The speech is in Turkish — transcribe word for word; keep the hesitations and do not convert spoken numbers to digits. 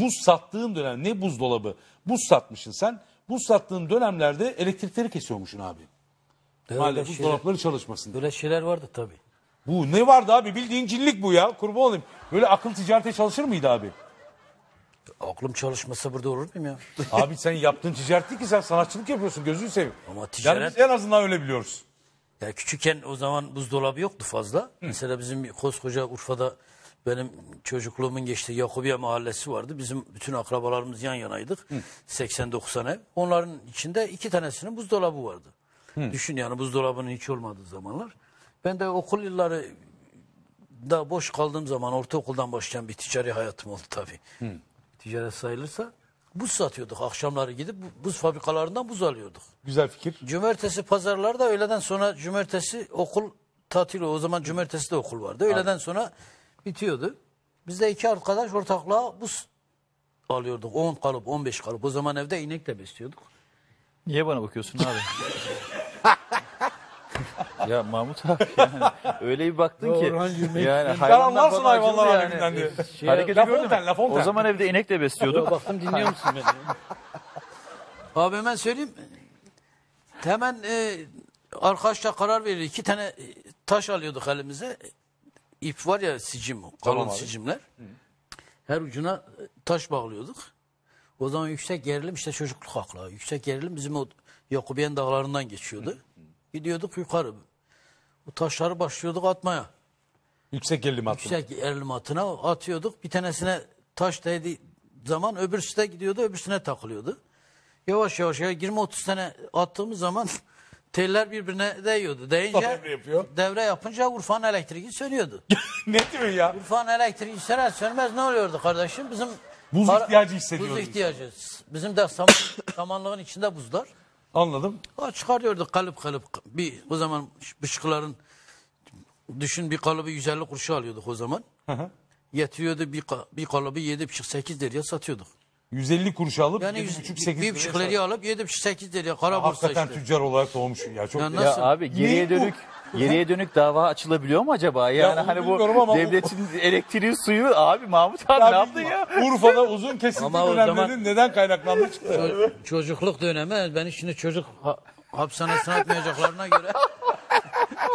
buz sattığın dönem, ne buzdolabı, buz satmışsın sen. Buz sattığın dönemlerde elektrikleri kesiyormuşsun abi. Maalesef buzdolapları çalışmasın. Böyle şeyler vardı tabii. Bu ne vardı abi, bildiğin cinlik bu ya, kurban olayım. Böyle akıl ticarete çalışır mıydı abi? Aklım çalışmasa burada olur muyum ya? Abi sen yaptığın ticaret değil ki, sen sanatçılık yapıyorsun, gözünü seveyim. Ama ticaret... Yani biz en azından öyle biliyoruz. Ya küçükken o zaman buzdolabı yoktu fazla. Hı. Mesela bizim koskoca Urfa'da benim çocukluğumun geçtiği Yakubiye mahallesi vardı. Bizim bütün akrabalarımız yan yanaydık. seksen doksan ev. Onların içinde iki tanesinin buzdolabı vardı. Hı. Düşün yani, buzdolabının hiç olmadığı zamanlar. Ben de okul yılları da boş kaldığım zaman ortaokuldan başlayan bir ticari hayatım oldu tabii. Hı. Ticaret sayılırsa buz satıyorduk. Akşamları gidip buz fabrikalarından buz alıyorduk. Güzel fikir. Cumartesi pazarlarda öğleden sonra, cumartesi okul tatili, o zaman cumartesi de okul vardı. Öğleden Aynen. sonra bitiyordu. Biz de iki arkadaş ortaklığa buz alıyorduk. on kalıp on beş kalıp. O zaman evde inekle besliyorduk. Niye bana bakıyorsun abi? Ya Mahmut abi yani öyle bir baktın ki yani hayvanlar hayvanlar aleminden diyor. Şey, hareketi gördün mü? O zaman evde inek de besliyorduk. Baktım dinliyor musun beni? Abi hemen söyleyeyim. Hemen e, arkadaşlar karar verir. İki tane taş alıyorduk elimize. İp var ya, sicim, kalın tamam sicimler. Her ucuna taş bağlıyorduk. O zaman yüksek gerilim, işte çocukluk aklı. Yüksek gerilim bizim o Yakubiyen dağlarından geçiyordu. Hı. Gidiyorduk yukarı. Bu taşları başlıyorduk atmaya. Yüksek gerilim atına. Yüksek gerilim atına atıyorduk. Bir tanesine taş değdiği zaman öbürsü de gidiyordu, öbürsüne takılıyordu. Yavaş yavaş ya yirmi otuz tane attığımız zaman teller birbirine değiyordu. Değince devre yapınca Urfa'nın elektriği sönüyordu. Ne diyor ya? Urfa'nın elektriği söner sönmez ne oluyordu kardeşim? Bizim buz ihtiyacı hissediyoruz. Buz ihtiyacı. Bizim de samanlığın içinde buzlar. Anladım. Ha, çıkarıyorduk kalıp kalıp. Bir, o zaman bışkıların, düşün, bir kalıbı yüz elli kuruşa alıyorduk o zaman. Hı hı. Yetiyordu, bir, bir kalıbı yedi buçuk sekiz liraya satıyorduk. yüz elli kuruşa alıp yani yedi buçuk sekiz liraya alıp yedi buçuk sekiz liraya kara borsa işte. Hakikaten tüccar olarak doğmuşsun ya. Çok ya, ya abi geriye dönük. Geriye dönük dava açılabiliyor mu acaba? Yani ya, hani bu devletin bu... elektriği, suyu abi Mahmut abi ya ne yaptı ya? Urfa'da uzun kesinti dönemlerin zaman... neden kaynaklandı çıktı? Çocukluk dönemi, ben şimdi çocuk ha hapishanesine atmayacaklarına göre